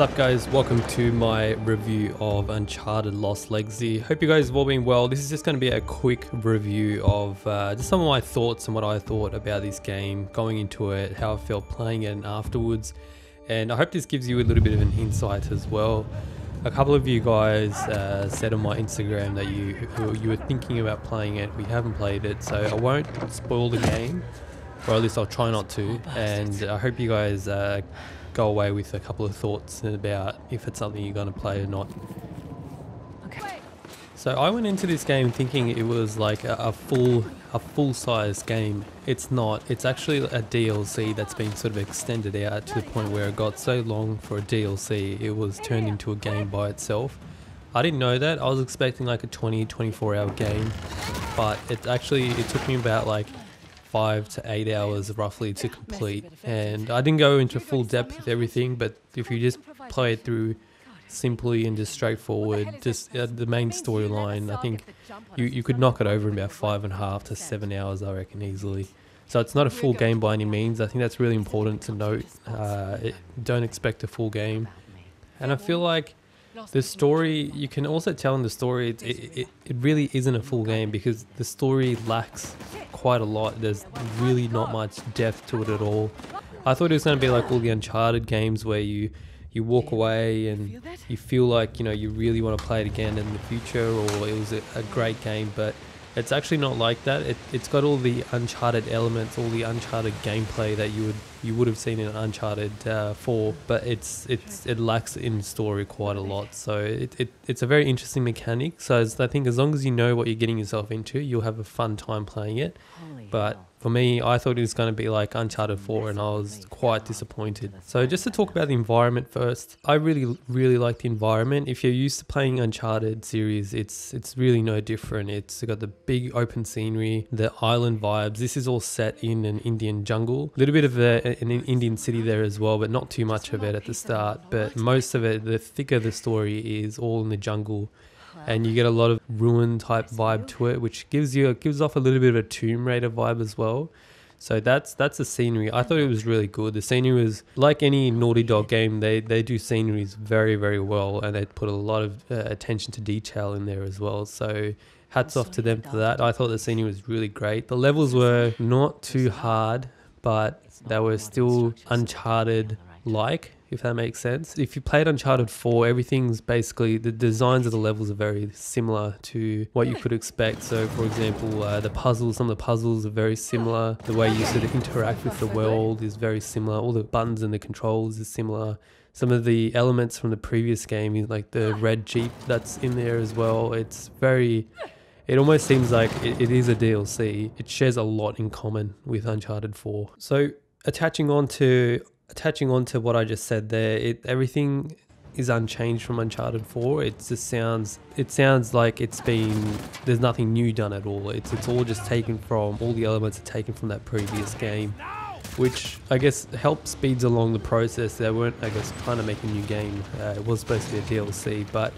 What's up guys, welcome to my review of Uncharted Lost Legacy. Hope you guys have all been well. This is just going to be a quick review of just some of my thoughts and what I thought about this game, going into it, how I felt playing it and afterwards. And I hope this gives you a little bit of an insight as well. A couple of you guys said on my Instagram that you were thinking about playing it. We haven't played it, so I won't spoil the game, or at least I'll try not to. And I hope you guys go away with a couple of thoughts about if it's something you're going to play or not. Okay. So I went into this game thinking it was like a full-size game. It's not. It's actually a DLC that's been sort of extended out to the point where it got so long for a DLC, it was turned into a game by itself. I didn't know that. I was expecting like a 24-hour game, but it took me about like 5 to 8 hours roughly to complete, and I didn't go into full depth with everything, but if you just play it through simply and just straightforward, just the main storyline, I think you could knock it over in about 5.5 to 7 hours, I reckon, easily. So it's not a full game by any means. I think that's really important to note. Don't expect a full game. And I feel like the story, you can also tell in the story, it really isn't a full game because the story lacks quite a lot. There's really not much depth to it at all. I thought it was going to be like all the Uncharted games where you walk away and you feel like, you know, you really want to play it again in the future, or it was a great game, but it's actually not like that. It's got all the Uncharted elements, all the Uncharted gameplay that you would have seen in Uncharted 4, but it lacks in story quite a lot. So it's a very interesting mechanic. So I think as long as you know what you're getting yourself into, you'll have a fun time playing it. But for me, I thought it was going to be like Uncharted 4, and I was quite disappointed. So just to talk about the environment first, I really, really like the environment. If you're used to playing Uncharted series, it's really no different. It's got the big open scenery, the island vibes. This is all set in an Indian jungle. A little bit of an Indian city there as well, but not too much of it at the start. But most of it, the thicker the story is, all in the jungle. And you get a lot of ruin type vibe to it, which gives off a little bit of a Tomb Raider vibe as well. So that's the scenery. I thought it was really good. The scenery was like any Naughty Dog game. They do sceneries very, very well, and they put a lot of attention to detail in there as well. So hats off to them for that. I thought the scenery was really great. The levels were not too hard, but they were still Uncharted-like, if that makes sense. If you played Uncharted 4, everything's basically, the designs of the levels are very similar to what you could expect. So for example, some of the puzzles are very similar. The way you sort of interact with the world is very similar. All the buttons and the controls is similar. Some of the elements from the previous game, like the red Jeep that's in there as well, it almost seems like it is a DLC. It shares a lot in common with Uncharted 4. So attaching on to what I just said there, everything is unchanged from Uncharted 4. It sounds like there's nothing new done at all. It's all just taken from, all the elements are taken from that previous game, which I guess helps speeds along the process. They weren't, I guess, trying to make a new game. It was supposed to be a DLC, but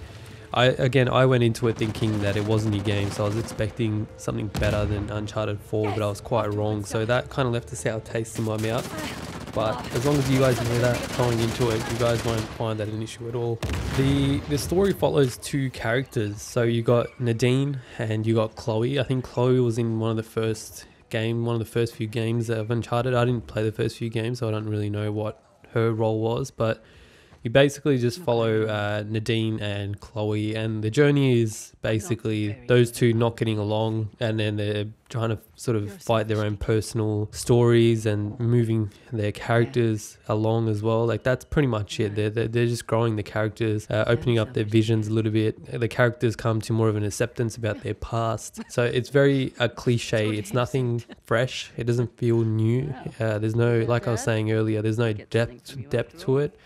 I went into it thinking that it wasn't a new game, so I was expecting something better than Uncharted 4, but I was quite wrong. So that kind of left a sour taste in my mouth. But as long as you guys know that going into it, you guys won't find that an issue at all. The story follows two characters. So you got Nadine and you got Chloe. I think Chloe was in one of the first few games of Uncharted. I didn't play the first few games, so I don't really know what her role was, but you basically just follow Nadine and Chloe, and the journey is basically those two not getting along, and then they're trying to sort of fight their own personal stories and moving their characters along as well. Like that's pretty much it. They're just growing the characters, opening up their visions a little bit. The characters come to more of an acceptance about their past. So it's very a cliche. It's nothing fresh. It doesn't feel new. There's no, like I was saying earlier, there's no depth to it.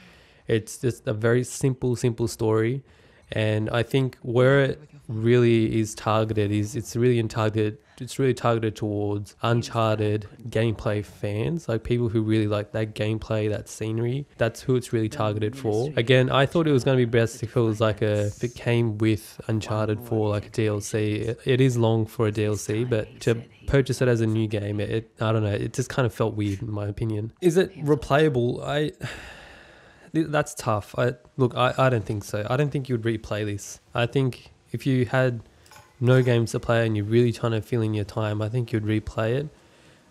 It's just a very simple story, and I think where it really is targeted is it's really targeted towards Uncharted gameplay fans, like people who really like that gameplay, that scenery. That's who it's really targeted for. Again, I thought it was going to be best if it was like if it came with Uncharted 4, like a DLC. It is long for a DLC, but to purchase it as a new game, I don't know, it just kind of felt weird in my opinion. Is it replayable? That's tough. I don't think so. I don't think you'd replay this. I think if you had no games to play and you're really trying to fill in your time, I think you'd replay it.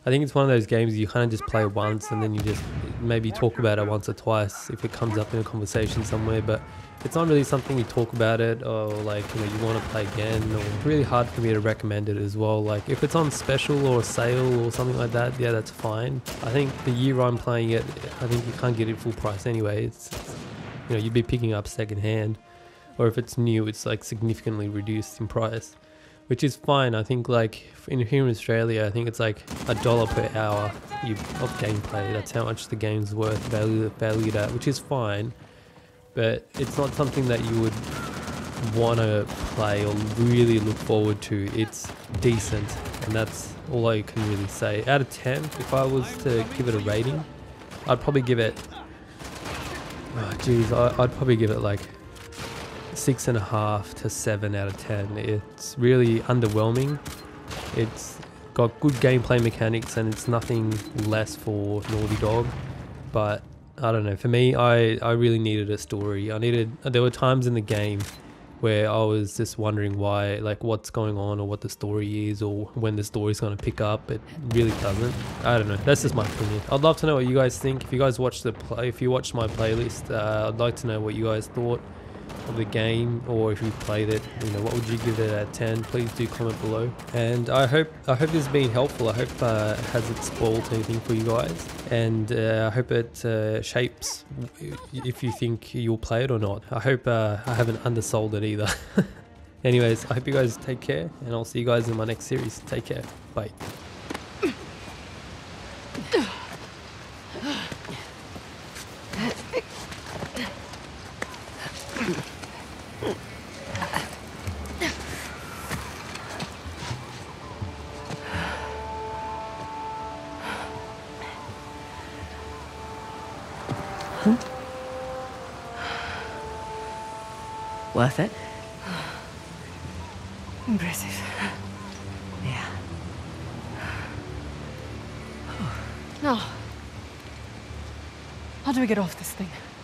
I think it's one of those games you kind of just play once and then you just maybe talk about it once or twice if it comes up in a conversation somewhere, but it's not really something you talk about it or like, you know, you want to play again, or really hard for me to recommend it as well. Like if it's on special or sale or something like that, yeah, that's fine. I think the year I'm playing it, I think you can't get it full price anyway. It's you know, you'd be picking up secondhand, or if it's new, it's like significantly reduced in price, which is fine. I think like here in Australia, I think it's like $1 per hour of gameplay. That's how much the game's worth, valued at, which is fine. But it's not something that you would want to play or really look forward to. It's decent, and that's all I can really say. Out of 10, if I was to give it a rating, I'd probably give it, oh geez, I'd probably give it like 6.5 to 7 out of 10. It's really underwhelming. It's got good gameplay mechanics, and it's nothing less for Naughty Dog, but I don't know, for me, I really needed a story. There were times in the game where I was just wondering why, like what's going on, or what the story is, or when the story's going to pick up. It really doesn't. I don't know, that's just my opinion. I'd love to know what you guys think. If you guys watched if you watched my playlist, I'd like to know what you guys thought of the game, or if you played it, you know, what would you give it out of 10? Please do comment below, and I hope this has been helpful. I hope it hasn't spoiled anything for you guys, and I hope it shapes if you think you'll play it or not. I hope I haven't undersold it either. Anyways, I hope you guys take care, and I'll see you guys in my next series. Take care, bye. Worth it? Impressive. Yeah. Oh. Now, how do we get off this thing?